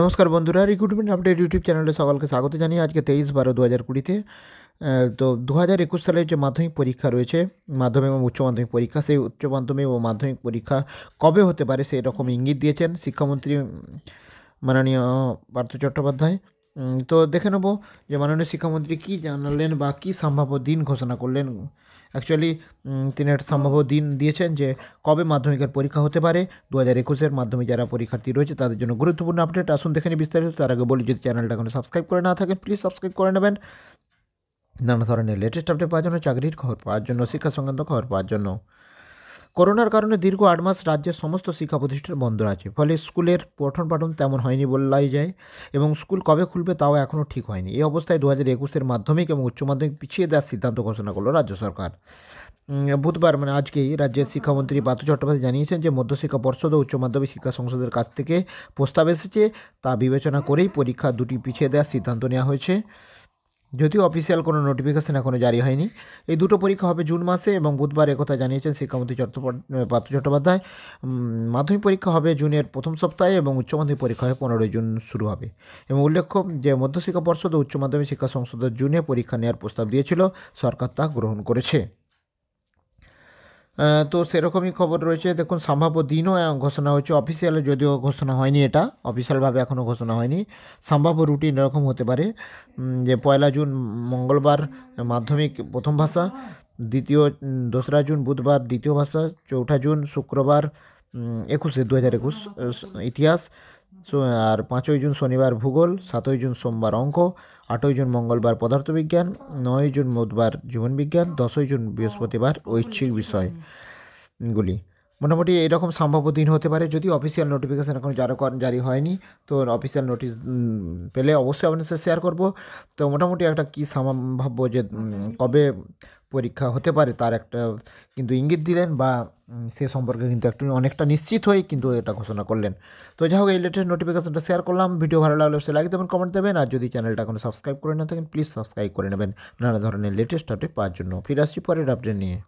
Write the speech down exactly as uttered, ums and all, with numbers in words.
নমস্কার বন্ধুরা, recruitment update YouTube চ্যানেলে সকলকে স্বাগত জানিয়ে আজকে তেইশ বারো দু হাজার কুড়িতে তো দু হাজার একুশ সালের যে মাধ্যমিক পরীক্ষা রয়েছে, মাধ্যমিক এবং উচ্চ মাধ্যমিক পরীক্ষা, সেই উচ্চ মাধ্যমিক ও মাধ্যমিক পরীক্ষা কবে হতে পারে সেই রকম ইঙ্গিত দিয়েছেন শিক্ষামন্ত্রী মাননীয় পার্থ চট্টোপাধ্যায়। তো দেখে নেব যে মাননীয় শিক্ষামন্ত্রী কী জানালেন বা কী সম্ভাব্য দিন ঘোষণা করলেন। অ্যাকচুয়ালি তিনি একটা সম্ভাব্য দিন দিয়েছেন যে কবে মাধ্যমিকের পরীক্ষা হতে পারে। দু হাজার একুশের মাধ্যমিক যারা পরীক্ষার্থী রয়েছে তাদের জন্য গুরুত্বপূর্ণ আপডেট। আসুন দেখে নিই বিস্তারিত। তার আগে বলি, যদি চ্যানেলটা এখনো সাবস্ক্রাইব করে না থাকেন প্লিজ সাবস্ক্রাইব করে নেবেন, নানা ধরনের লেটেস্ট আপডেট পাওয়ার জন্য, চাকরির খবর পাওয়ার জন্য, শিক্ষা সংক্রান্ত খবর পাওয়ার জন্য। করোনার কারণে দীর্ঘ আট মাস রাজ্যের সমস্ত শিক্ষা প্রতিষ্ঠান বন্ধ আছে, ফলে স্কুলের পঠন পাঠন তেমন হয়নি বলাই যায় এবং স্কুল কবে খুলবে তাও এখনও ঠিক হয়নি। এই অবস্থায় দু হাজার একুশের মাধ্যমিক এবং উচ্চ মাধ্যমিক পিছিয়ে দেওয়ার সিদ্ধান্ত ঘোষণা করল রাজ্য সরকার। বুধবার মানে আজকেই রাজ্যের শিক্ষামন্ত্রী পার্থ চট্টোপাধ্যায় জানিয়েছেন যে মধ্য শিক্ষা পর্ষদ ও উচ্চ মাধ্যমিক শিক্ষা সংসদের কাছ থেকে প্রস্তাব এসেছে, তা বিবেচনা করেই পরীক্ষা দুটি পিছিয়ে দেওয়ার সিদ্ধান্ত নেওয়া হয়েছে। যদিও অফিসিয়াল কোনো নোটিফিকেশান এখনও জারি হয়নি। এই দুটো পরীক্ষা হবে জুন মাসে এবং বুধবার একথা জানিয়েছেন শিক্ষামন্ত্রী পার্থ চট্টোপাধ্যায়। মাধ্যমিক পরীক্ষা হবে জুনের প্রথম সপ্তাহে এবং উচ্চ মাধ্যমিক পরীক্ষা হবে পনেরোই জুন শুরু হবে। এবং উল্লেখ্য যে মধ্যশিক্ষা পর্ষদ ও উচ্চ মাধ্যমিক শিক্ষা সংসদের জুনে পরীক্ষা নেওয়ার প্রস্তাব দিয়েছিল, সরকার তা গ্রহণ করেছে। তো সেরকমই খবর রয়েছে। দেখুন, সম্ভাব্য দিনও ঘোষণা হয়েছে অফিসিয়ালে, যদিও ঘোষণা হয়নি, এটা অফিসিয়ালভাবে এখনও ঘোষণা হয়নি। সম্ভাব্য রুটিন এরকম হতে পারে যে পয়লা জুন মঙ্গলবার মাধ্যমিক প্রথম ভাষা, দ্বিতীয় দোসরা জুন বুধবার দ্বিতীয় ভাষা, চৌঠা জুন শুক্রবার একুশে দু হাজার একুশ ইতিহাস, আর পাঁচই জুন শনিবার ভূগোল, সাতই জুন সোমবার অঙ্ক, আটই জুন মঙ্গলবার পদার্থবিজ্ঞান, নয়ই জুন বুধবার জীবনবিজ্ঞান, দশই জুন বৃহস্পতিবার ঐচ্ছিক বিষয়গুলি। মোটামুটি এরকম সম্ভাব্য দিন হতে পারে, যদি অফিসিয়াল নোটিফিকেশান এখন যারা জারি হয়নি। তো অফিসিয়াল নোটিশ পেলে অবশ্যই আপনার সাথে শেয়ার করবো। তো মোটামুটি একটা কী সম্ভাব্য যে কবে পরীক্ষা হতে পারে তার একটা কিন্তু ইঙ্গিত দিলেন বা সে সম্পর্কে কিন্তু একটু অনেকটা নিশ্চিত হয়ে কিন্তু এটা ঘোষণা করলেন। তো যাই হোক, এই লেটেস্ট নোটিফিকেশনটা শেয়ার করলাম। ভিডিও ভালো লাগলে সে লাইক দেবেন, কমেন্ট দেবেন, আর যদি চ্যানেলটা এখনো সাবস্ক্রাইব করে না থাকেন প্লিজ সাবস্ক্রাইব করে নেবেন নানা ধরনের লেটেস্ট আপডেট পাওয়ার জন্য। ফিরে আসছি পরের আপডেট নিয়ে।